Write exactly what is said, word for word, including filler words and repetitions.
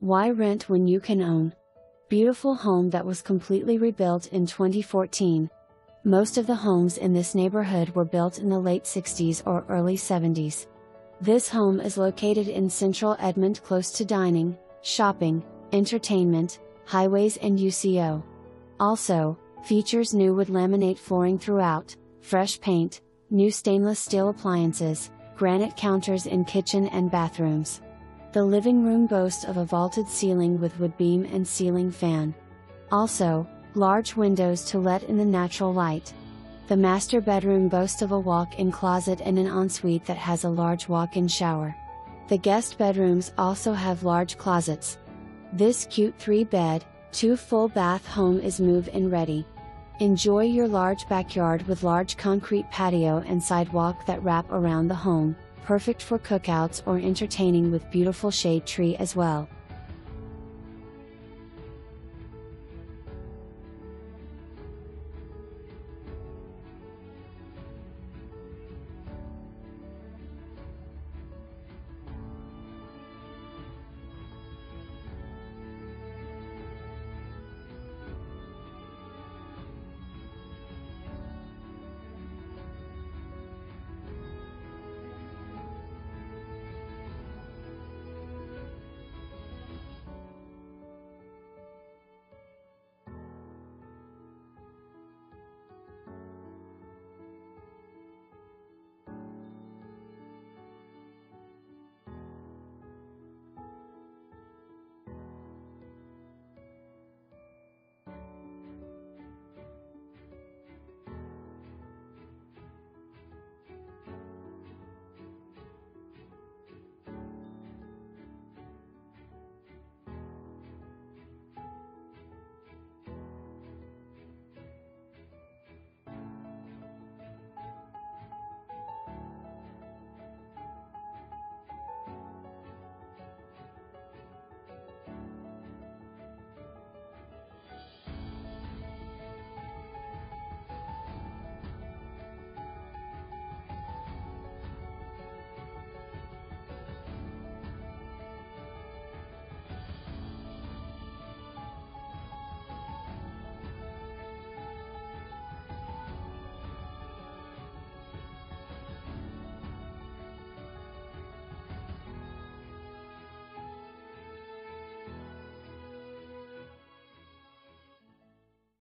Why rent when you can own? Beautiful home that was completely rebuilt in twenty fourteen. Most of the homes in this neighborhood were built in the late sixties or early seventies. This home is located in central Edmond, close to dining, shopping, entertainment, highways and U C O. Also, features new wood laminate flooring throughout, fresh paint, new stainless steel appliances, granite counters in kitchen and bathrooms. The living room boasts of a vaulted ceiling with wood beam and ceiling fan. Also, large windows to let in the natural light. The master bedroom boasts of a walk-in closet and an ensuite that has a large walk-in shower. The guest bedrooms also have large closets. This cute three-bed, two-full-bath home is move-in ready. Enjoy your large backyard with large concrete patio and sidewalk that wrap around the home, perfect for cookouts or entertaining with beautiful shade tree as well.